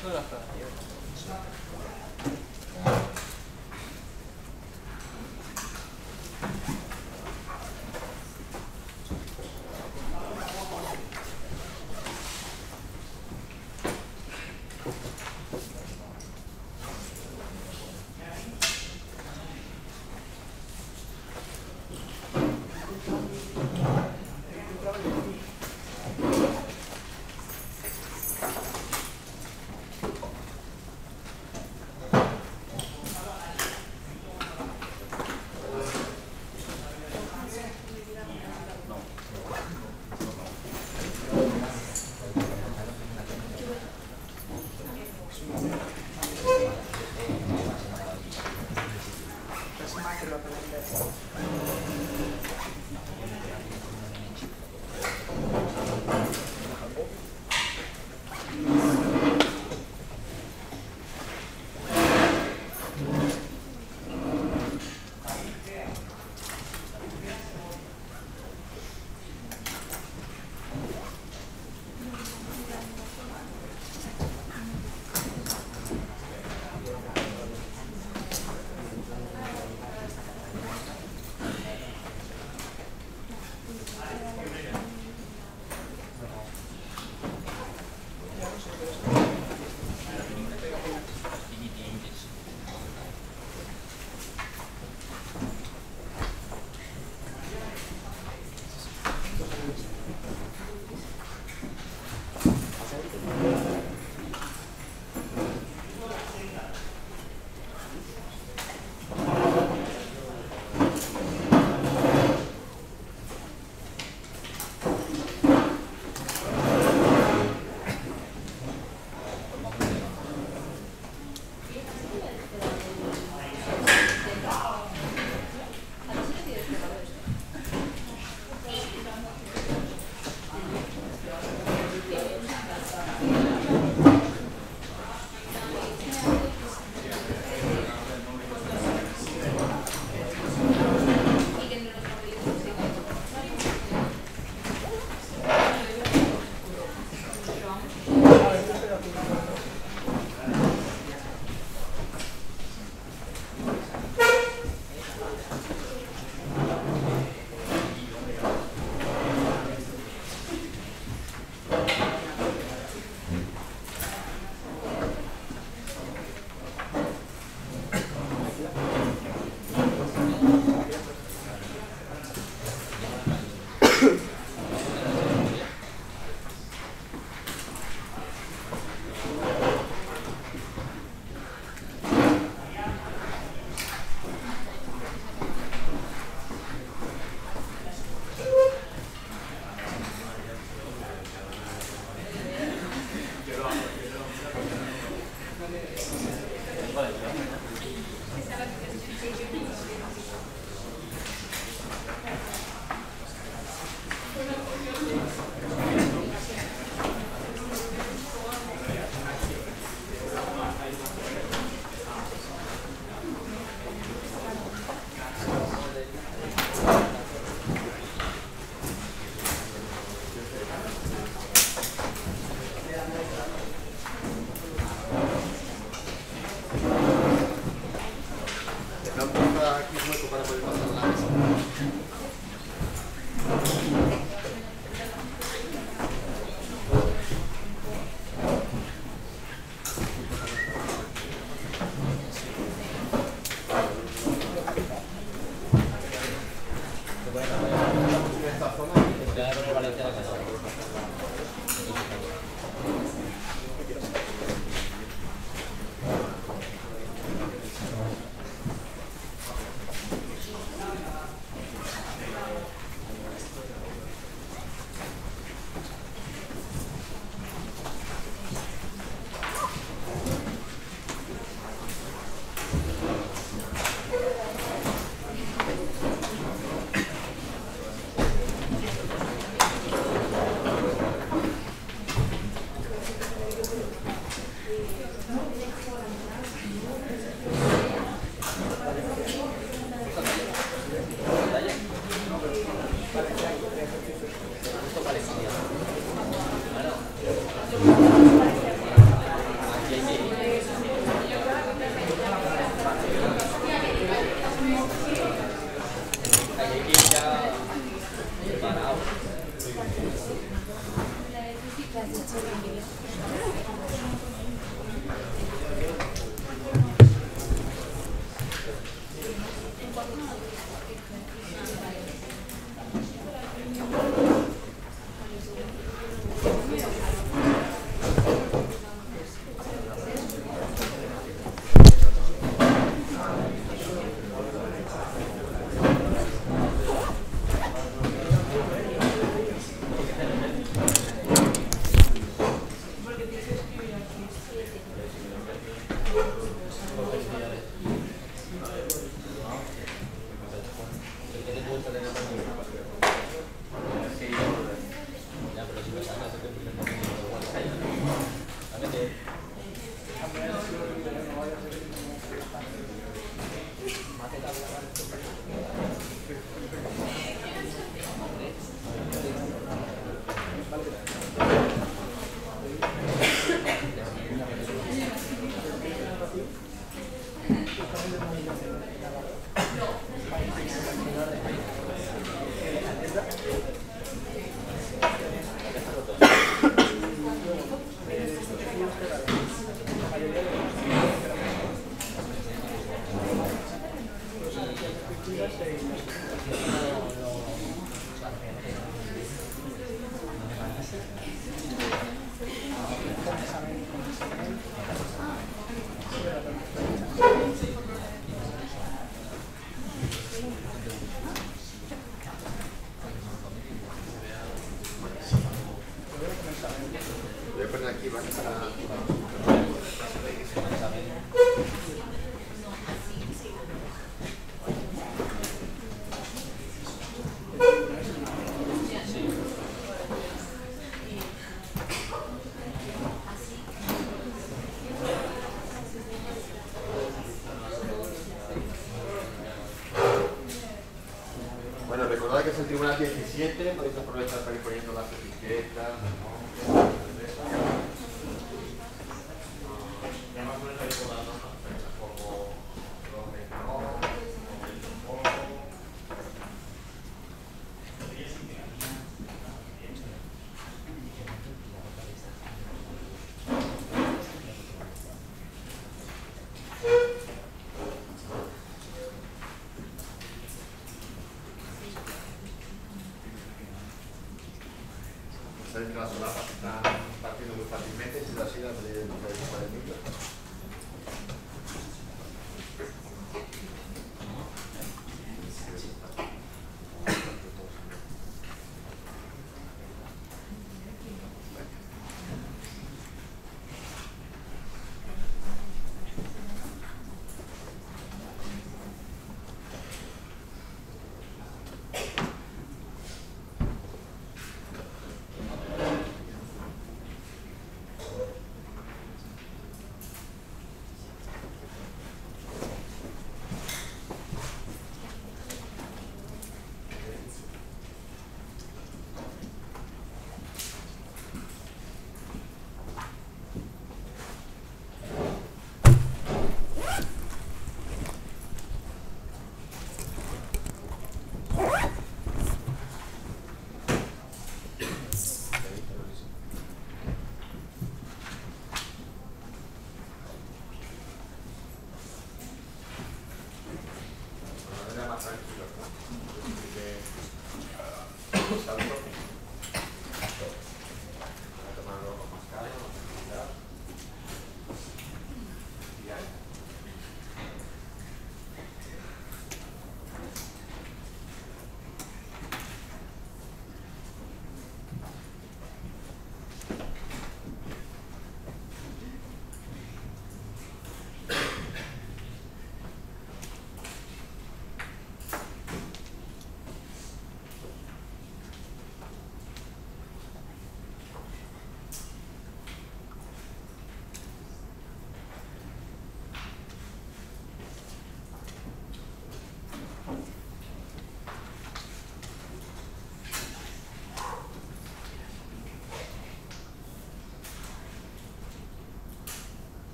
털어놨다. 17, podéis aprovechar para ir poniendo las etiquetas, las solapas están partiendo muy fácilmente, si las idas de 40 minutos.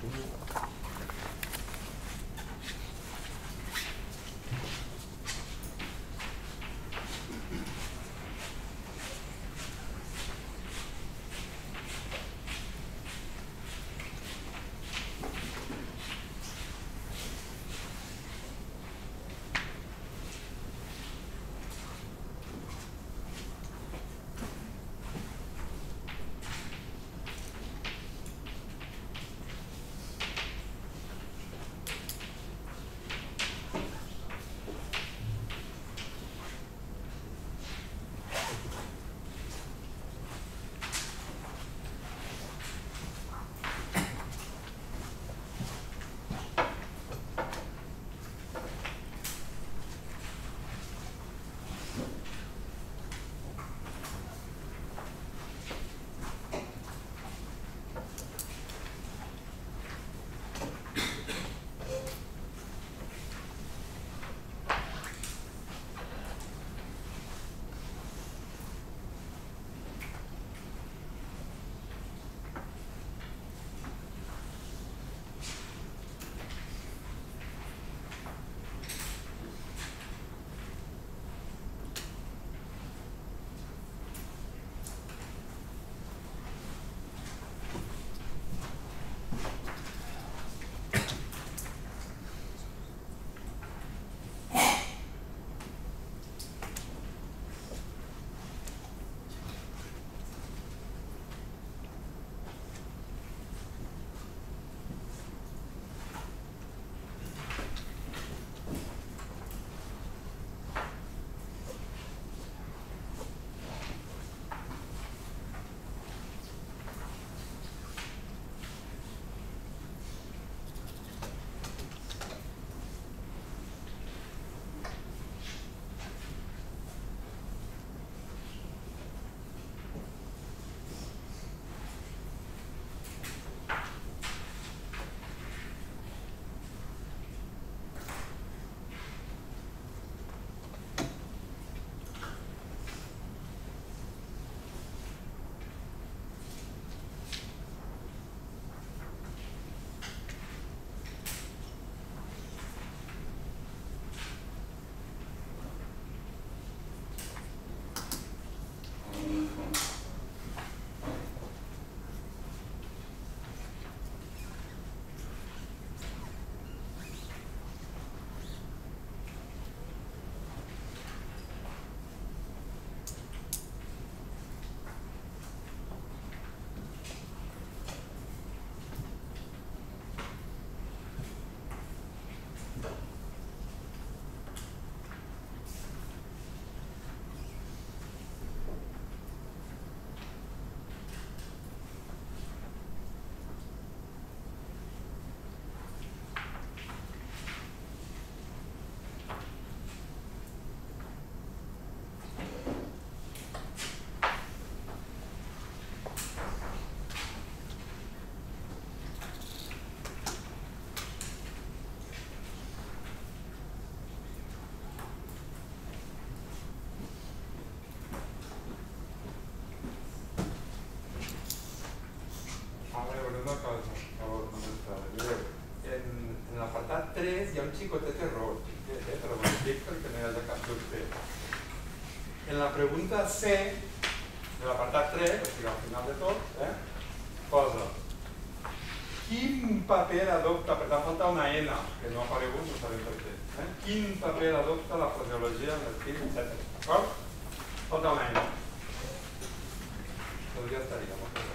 Jesús. En el apartado 3 hi ha un xicotet error, però ho dic perquè no hi ha de cap dubte. En la pregunta C, de l'apartat 3, o sigui al final de tot, posa quin paper adopta, per tant falta una N, que no ha aparegut, no sabem per què, quin paper adopta la fraseologia en el film, etc. D'acord? Falta una N. Doncs ja estaria, molt bé.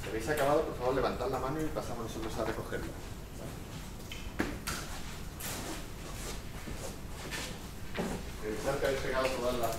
Si habéis acabado, por favor, levantad la mano y pasamos nosotros a recogerla. Revisar que habéis llegado todas las...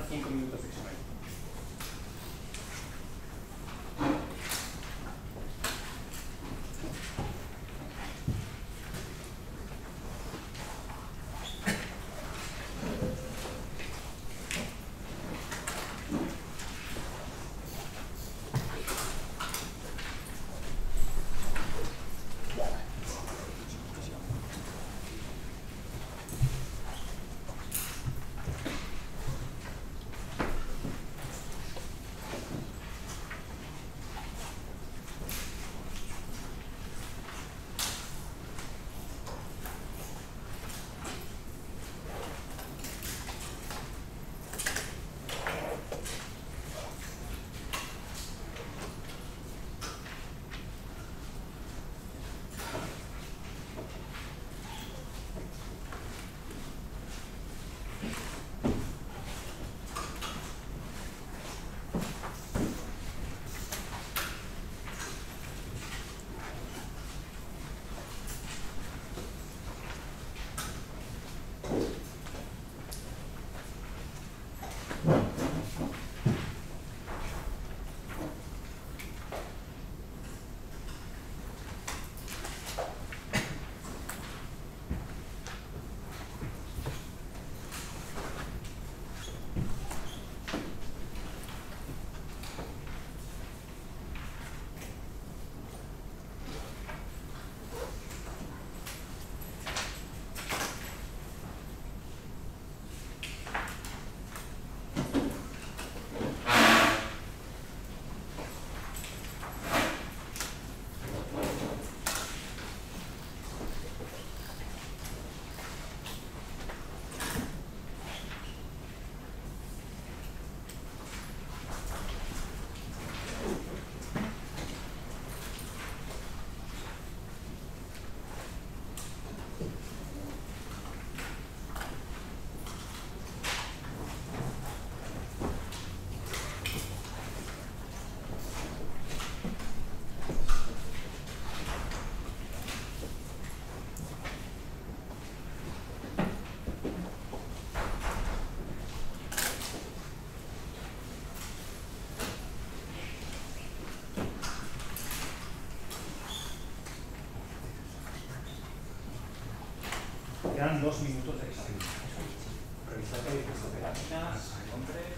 durar 5 minutos extra. Quedan 2 minutos de examen. Revisar que hay fotografías, nombres.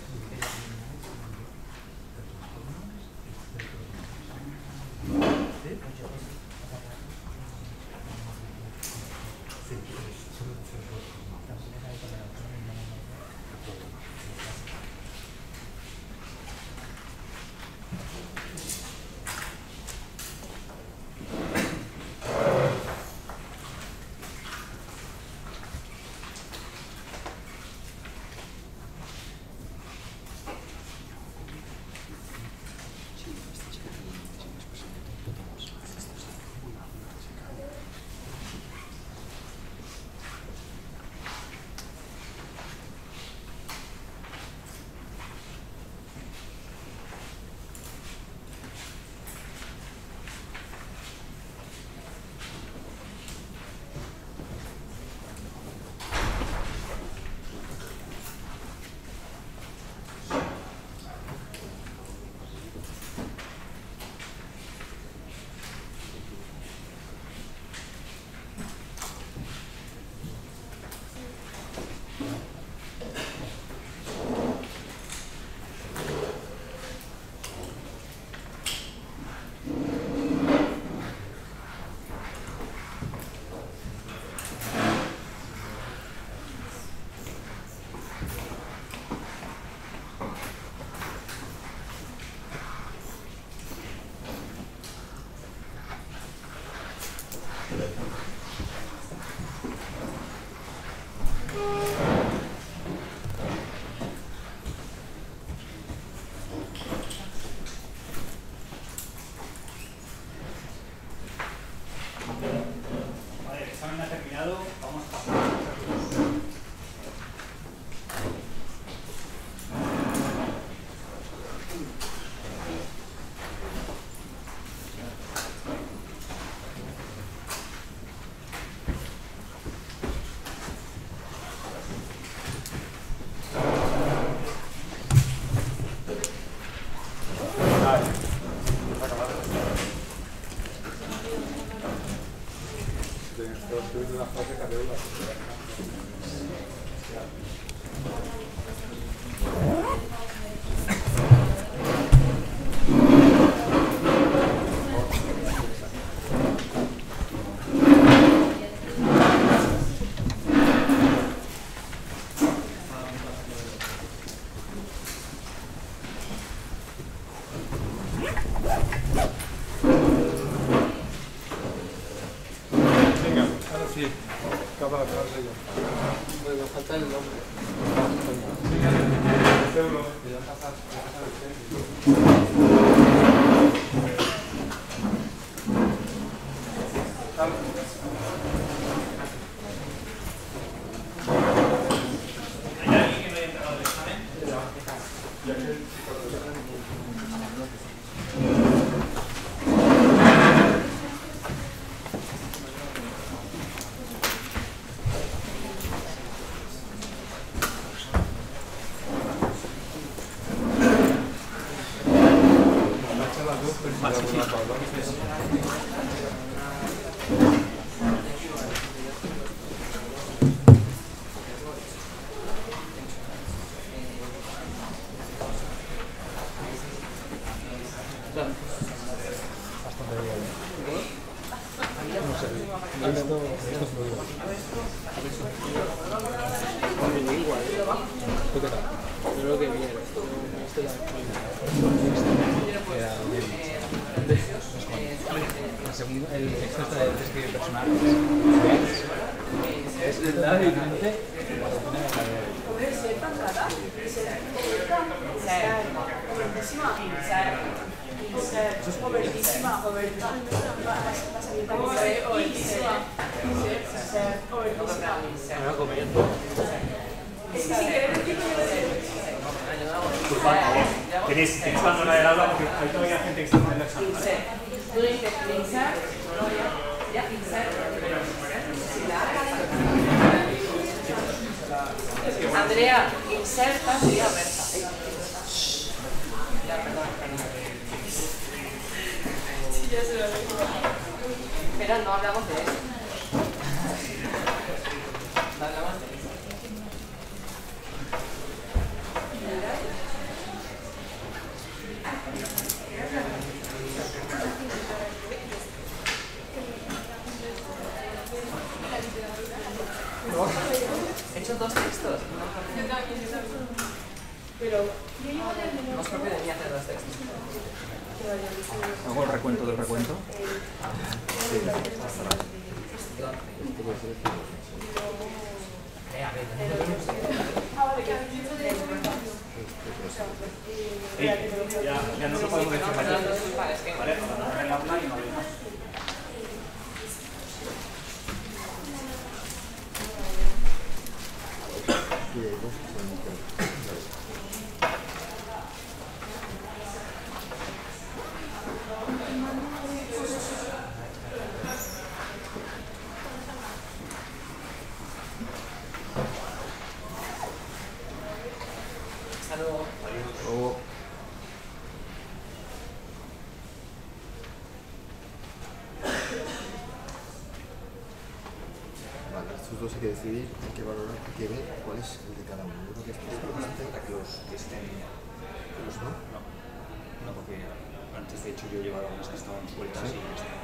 Antes de hecho yo llevaba unas que estaban sueltas y ya está.